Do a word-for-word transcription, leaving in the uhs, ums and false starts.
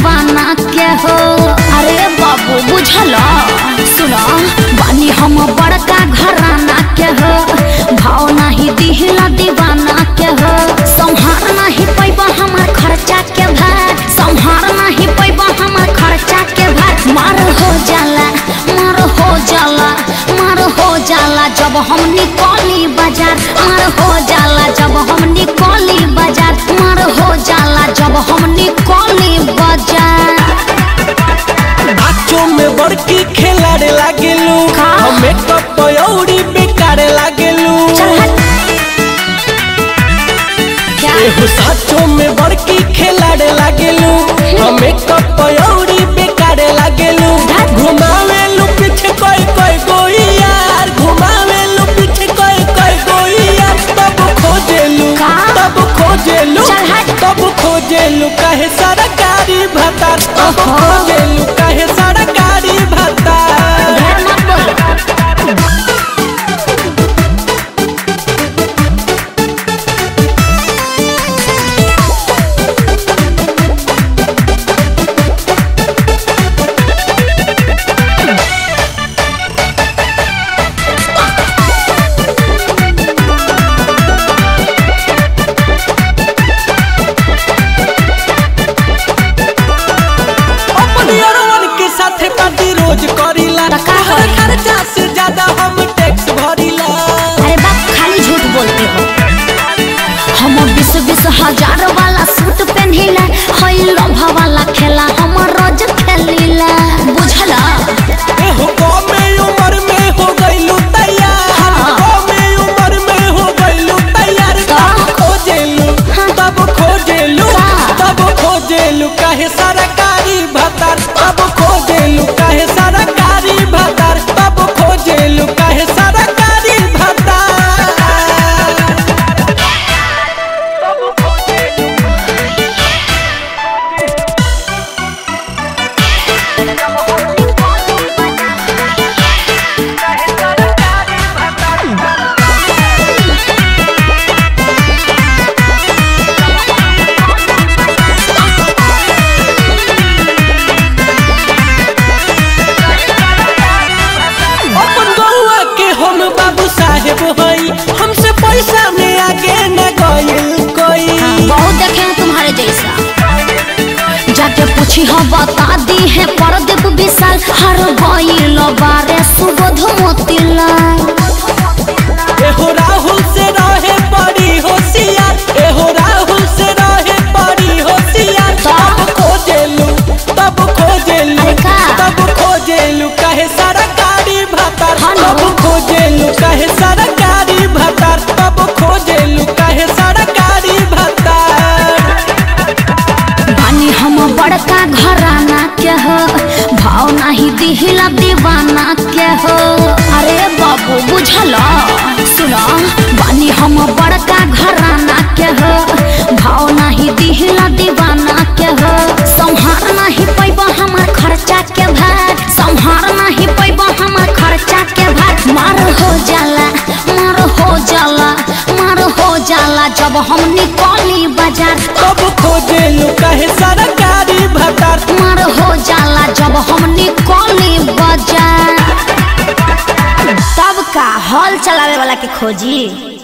दीवाना के हो। अरे बाबू बुझल सुना बानी हम बड़का घराना के हो, भाव नहीं दिहला दीवाना के हो। संहार नहीं पैबा हमार खर्चा के भार, संहार नहीं पैबा हमार खर्चा के भार। मार हो जाला, मार हो जाला, मार हो जाला जब हम निकली बाजार। मार हो जाला जब हम निकली बाजार, मार हो जाला जब हम निकली बाजार। बातों में बड़की खेलाड़े लागेलू, हमें तो पयौड़ी बेकारे लागेलू। एहो साचों में बड़की खेलाड़े लागेलू, हमें तो पयौड़ी बेकारे लागेलू। घुमावेलू पीछे कोई कोई कोई यार, घुमावेलू पीछे कोई कोई कोई यार। तब खोजेलू, तब खोजेलू, तब खोजेलू काहे सरकारी भत्ता। तब खोजेलू काहे सरकारी भत्ता। हजार वाला सूट पहनिला, हई लोभा वाला खेला हम रोज खेलिला। बुझला एहो कमे उम्र में हो गइलू तैयार, कमे उम्र में हो गइलू तैयार। तब खोजेलू, तब खोजेलू, तब खोजेलू काहे सरकारी भत्ता। तब खोजेलू काहे सरकारी भत्ता, तब खोजेलू काहे सरकारी भत्ता। हाँ बता दी है परदीप विशाल, हर गईल बारे सुबोध मोतिला। एहो राहुल से रहे बड़ी होशियार, एहो राहुल से रहे बड़ी होशियार। तब खोजेलू, तब खोजेलू, तब खोजेलू काहे सरकारी भत्ता। तब खोजेलू काहे सरकारी भत्ता, तब खोजेलू काहे सरकारी भत्ता। बड़का घराना के हो, भाव नहीं दिहला दीवाना के हो। अरे बाबू बुझल सुना बानी हम बड़का घराना के हो, भाव नहीं दिहला दीवाना के हो। संहार नहीं पैबा हमार खर्चा के भार, संहार नहीं पैबा हमार खर्चा के भार। मार हो जाला, मार हो जाला, मार हो जाला जब हम निकली बाजार। तब खोजेलू काहे सरकारी भत्ता, मार हो जाला जब हम निकली बाजार। तब का हॉल चलावे वाला के खोजी।